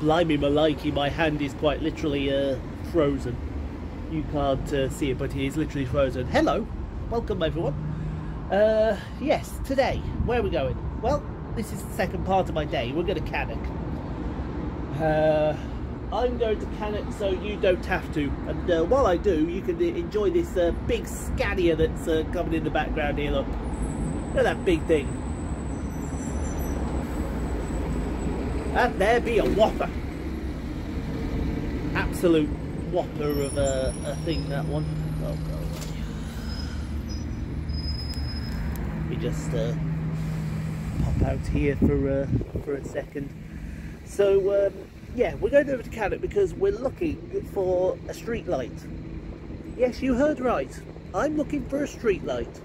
Blimey Maliki, my hand is quite literally frozen. You can't see it, but it is literally frozen. Hello, welcome everyone. Yes, today, where are we going? Well, this is the second part of my day. We're going to Cannock. I'm going to Cannock so you don't have to. And while I do, you can enjoy this big Scania that's coming in the background here, look. Look at that big thing. And there be a whopper. Absolute whopper of a thing, that one. Oh God. We just pop out here for a second. So yeah, we're going over to Cannock because we're looking for a street light. Yes, you heard right. I'm looking for a street light.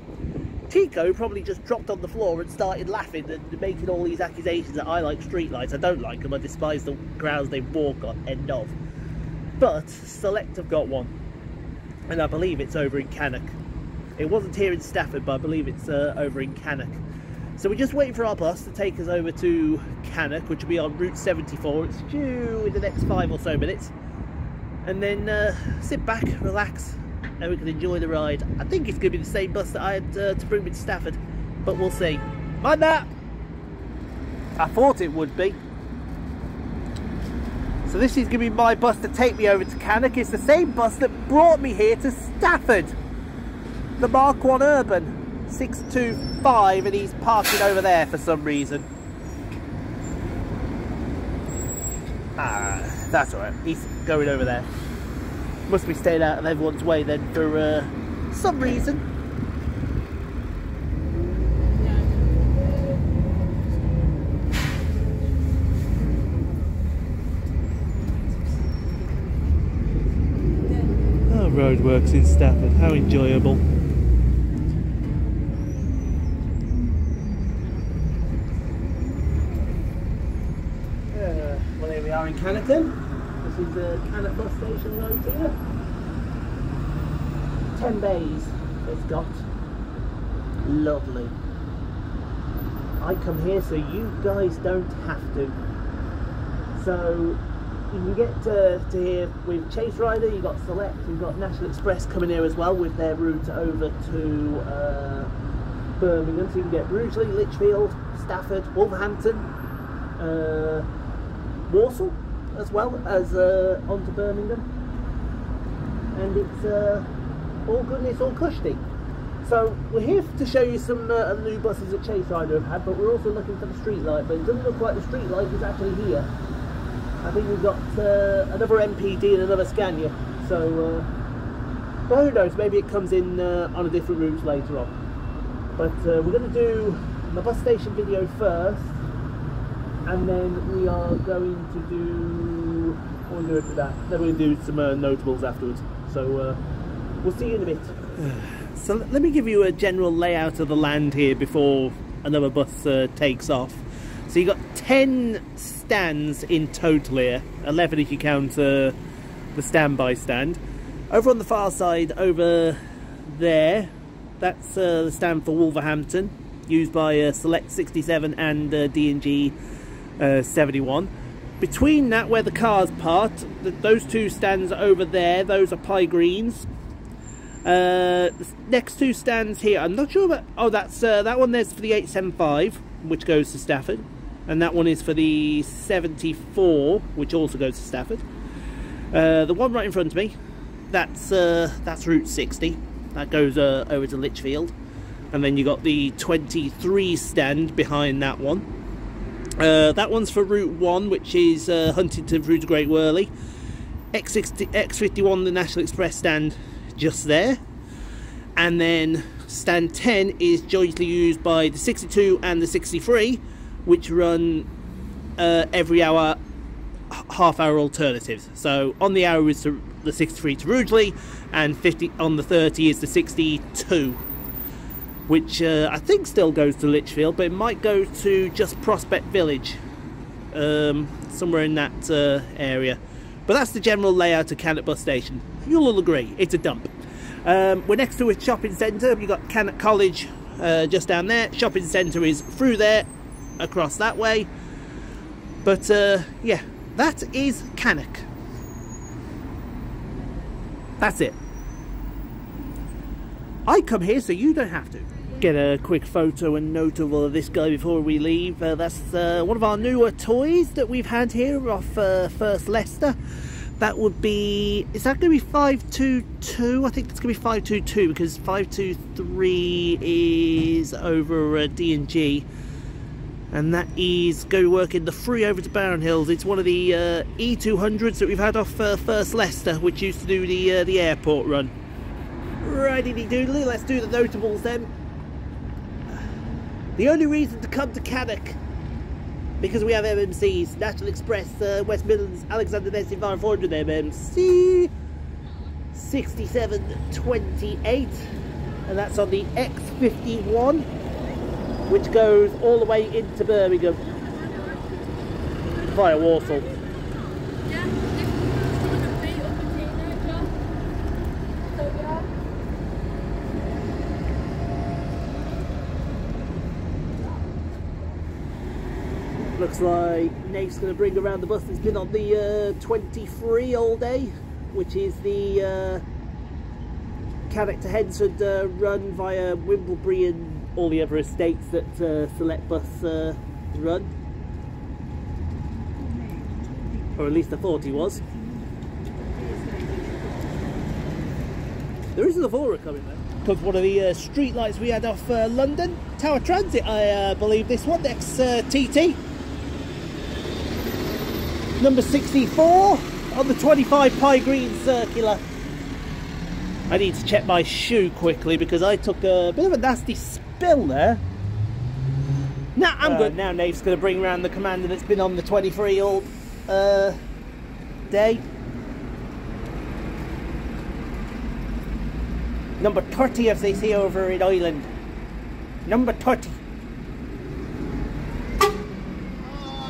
Tico probably just dropped on the floor and started laughing and making all these accusations that I like streetlights. I don't like them. I despise the grounds they walk on, end of. But Select have got one, and I believe it's over in Cannock. It wasn't here in Stafford, but I believe it's over in Cannock. So we're just waiting for our bus to take us over to Cannock, which will be on Route 74. It's due in the next 5 or so minutes. And then sit back, relax, and we can enjoy the ride. I think it's going to be the same bus that I had to bring me to Stafford, but we'll see. Mind that! I thought it would be. So this is going to be my bus to take me over to Cannock. It's the same bus that brought me here to Stafford. The Mark 1 Urban. 625, and he's parking over there for some reason. Ah, that's alright, he's going over there. Must be staying out of everyone's way then for some reason. Oh, roadworks in Stafford, how enjoyable. In Cannock then. This is the Cannock bus station right here. 10 bays it's got. Lovely. I come here so you guys don't have to. So you can get to here with Chase Rider, you've got Select, you've got National Express coming here as well with their route over to Birmingham. So you can get Rugeley, Litchfield, Stafford, Wolverhampton, Walsall, as well as onto Birmingham, and it's all good and it's all cushy. So we're here to show you some new buses that Chase Rider have had, but we're also looking for the street light. But it doesn't look like the street light is actually here. I think we've got another MPD and another Scania. So, well, who knows? Maybe it comes in on a different route later on. But we're going to do my bus station video first. And then we are going to do, what we're going to do that. Then we'll do some notables afterwards. So we'll see you in a bit. So let me give you a general layout of the land here before another bus takes off. So you've got 10 stands in total here, 11 if you count the standby stand. Over on the far side, over there, that's the stand for Wolverhampton, used by Select 67 and D&G 71. Between that, where the cars part, those two stands over there, those are pie greens. The next two stands here, I'm not sure about. Oh, that's that one there's for the 875, which goes to Stafford, and that one is for the 74, which also goes to Stafford. The one right in front of me, that's Route 60, that goes over to Litchfield, and then you got the 23 stand behind that one. That one's for Route 1, which is Huntington through to Great Wyrley. X51, the National Express stand, just there. And then stand 10 is jointly used by the 62 and the 63, which run every hour, half-hour alternatives. So on the hour is the 63 to Rugeley, and 50 on the 30 is the 62. Which I think still goes to Litchfield, but it might go to just Prospect Village, somewhere in that area. But that's the general layout of Cannock bus station. You'll all agree, it's a dump. We're next to a shopping centre. You've got Cannock College just down there. Shopping centre is through there, across that way. But yeah, that is Cannock. That's it. I come here so you don't have to. Get a quick photo and notable of this guy before we leave. That's one of our newer toys that we've had here off First Leicester. That would be, is that going to be 522? I think it's going to be 522 because 523 is over D&G. And that is going to work in the free over to Baron Hills. It's one of the E200s that we've had off First Leicester, which used to do the airport run. Righty doodly, let's do the notables then. The only reason to come to Cannock, because we have MMCs, National Express, West Midlands, Alexander Dennis Enviro 400 MMC, 6728, and that's on the X51, which goes all the way into Birmingham via Walsall. Looks like Nate's going to bring around the bus that's been on the 23 all day, which is the Cannock to Hensford run via Wimblebury and all the other estates that Select Bus run. Or at least I thought he was. There is an Avora coming there. Of one of the street lights we had off London. Tower Transit, I believe this one, XTT. Number 64 on the 25 Pye Green Circular. I need to check my shoe quickly because I took a bit of a nasty spill there. Nah, I'm good. Now Nave's going to bring round the Commander that's been on the 23 all day. Number 30, as they say over in Ireland. Number 30.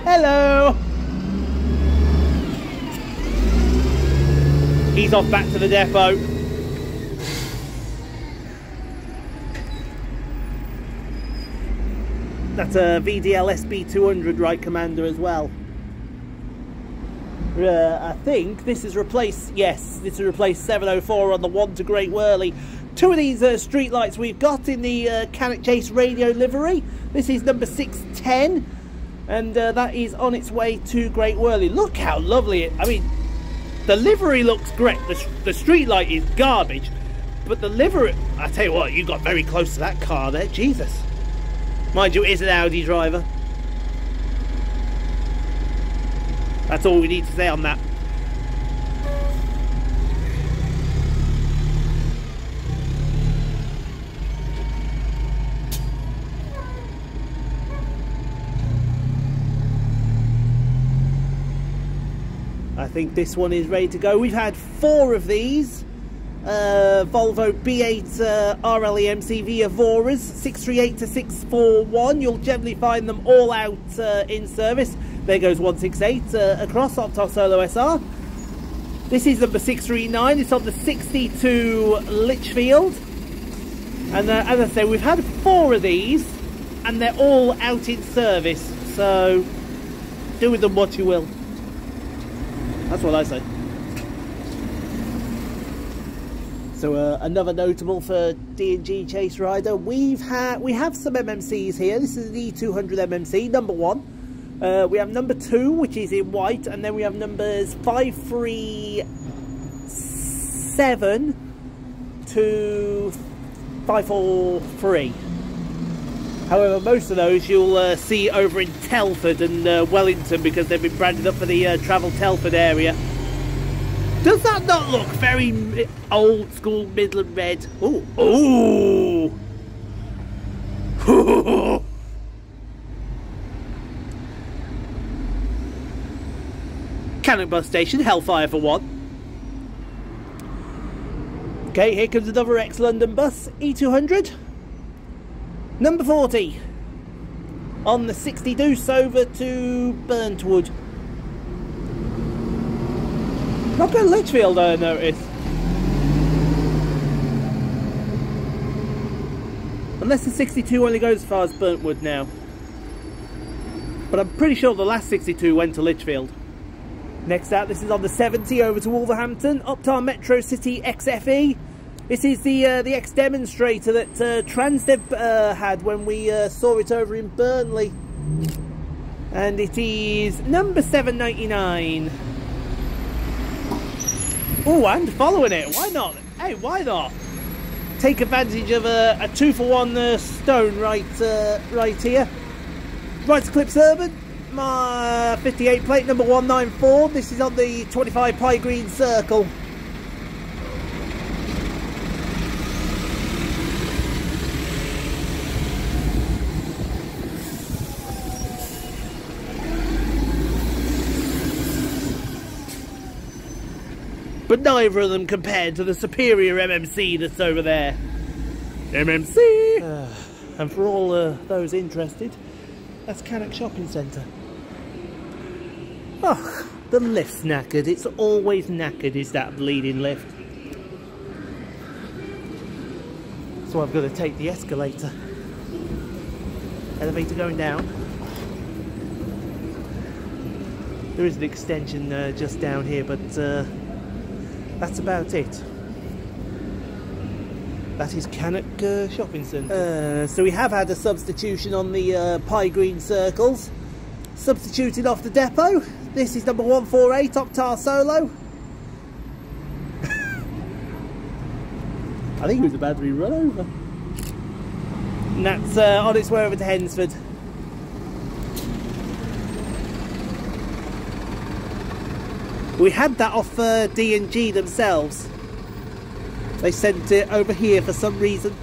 Hello! He's off back to the depot. That's a VDL SB 200 Wright Commander as well. I think this is replaced, yes, this is replaced 704 on the 1 to Great Wyrley. Two of these street lights we've got in the Cannock Chase Radio livery. This is number 610, and that is on its way to Great Wyrley. Look how lovely it, I mean, the livery looks great. The street light is garbage, but the livery, I tell you what, you got very close to that car there, Jesus. Mind you, it is an Audi driver. That's all we need to say on that. I think this one is ready to go. We've had four of these Volvo B8 RLEMCV Avoras 638 to 641. You'll generally find them all out in service. There goes 168 across Optar Solo SR. This is number 639. It's on the 62 Litchfield. And as I say, we've had four of these and they're all out in service. So do with them what you will. That's what I say. So another notable for D&G Chase Rider. We have some MMCs here. This is the E200 MMC, number 1. We have number 2, which is in white, and then we have numbers 537 to 543. However, most of those you'll see over in Telford and Wellington because they've been branded up for the Travel Telford area. Does that not look very old school Midland red? Oh, oh! Cannock bus station, Hellfire for one. Okay, here comes another ex-London bus, E200. Number 40. On the 60 Deuce over to Burntwood. Not going to Litchfield, I noticed. Unless the 62 only goes as far as Burntwood now. but I'm pretty sure the last 62 went to Litchfield. Next out, this is on the 70 over to Wolverhampton, Uptown Metro City XFE. This is the X-Demonstrator that Transdev had when we saw it over in Burnley. And it is number 799. Oh, and following it, why not? Hey, why not? Take advantage of a 2-for-1 stone right here. Right Eclipse Urban, my 58 plate, number 194. This is on the 25 Pie Green Circle. But neither of them compared to the superior MMC that's over there. MMC! And for all those interested, that's Cannock Shopping Centre. Oh, the lift's knackered. It's always knackered, is that bleeding lift. So I've got to take the escalator. Elevator going down. There is an extension just down here, but... that's about it. That is Cannock Shopping Centre. So we have had a substitution on the Pie Green Circles. Substituted off the depot. This is number 148, Octar Solo. I think it was about to be run over. And that's on its way over to Hensford. We had that off D&G themselves. They sent it over here for some reason.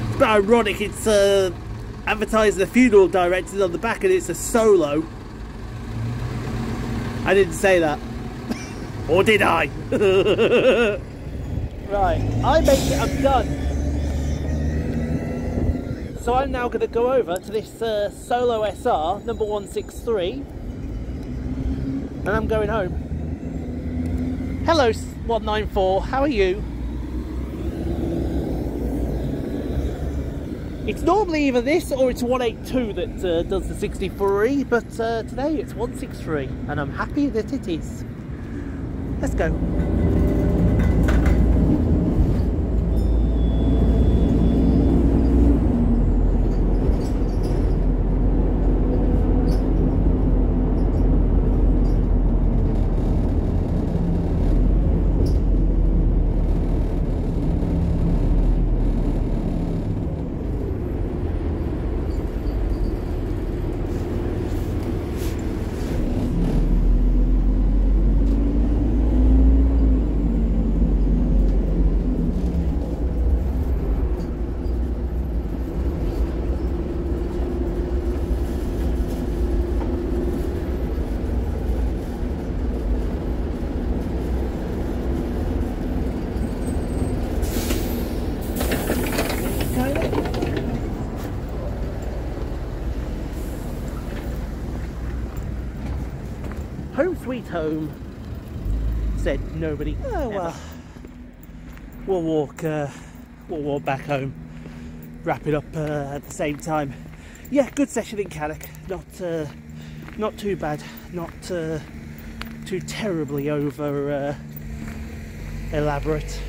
It's a bit ironic, it's advertised the funeral directors on the back and it's a Solo. I didn't say that. Or did I? Right, I make it, I'm done. So I'm now going to go over to this Solo SR, number 163. And I'm going home. Hello 194, how are you? It's normally either this or it's 182 that does the 63, but today it's 163 and I'm happy that it is. Let's go. Sweet home, said nobody. Oh well, ever. We'll walk back home, wrap it up at the same time. Yeah, good session in Cannock. Not too bad, not too terribly over elaborate.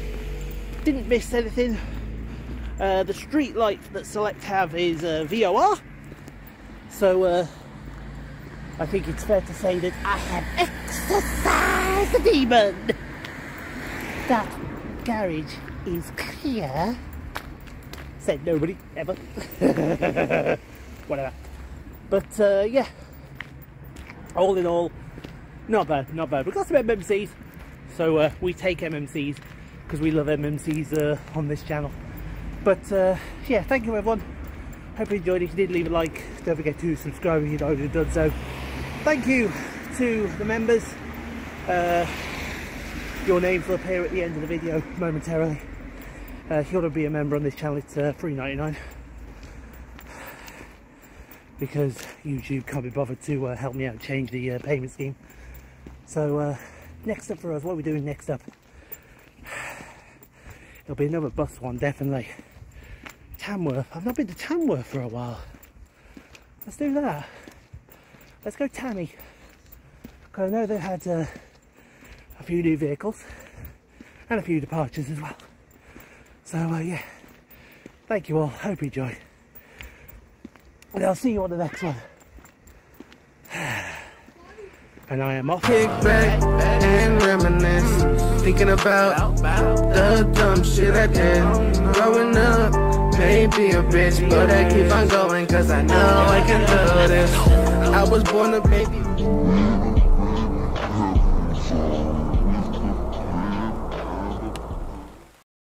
Didn't miss anything. The street light that Select have is VOR, so I think it's fair to say that I have exorcised the demon. That garage is clear. Said nobody, ever. Whatever. But yeah, all in all, not bad, not bad. We've got some MMCs, so we take MMCs because we love MMCs on this channel. But yeah, thank you everyone. Hope you enjoyed it. If you did, leave a like. Don't forget to subscribe if you've already done so. Thank you to the members. Your names will appear at the end of the video momentarily. If you want to be a member on this channel, it's £3.99 because YouTube can't be bothered to help me out change the payment scheme. So next up for us, what are we doing next up? There'll be another bus one, definitely. Tamworth. I've not been to Tamworth for a while. Let's do that. Let's go Tammy. Because I know they had a few new vehicles and a few departures as well. So yeah, thank you all. Hope you enjoy. And I'll see you on the next one. And I am off. Kick back and reminisce, thinking about the dumb shit I did growing up. Maybe a bitch, but I keep on going, cause I know I can do this. I was born a baby.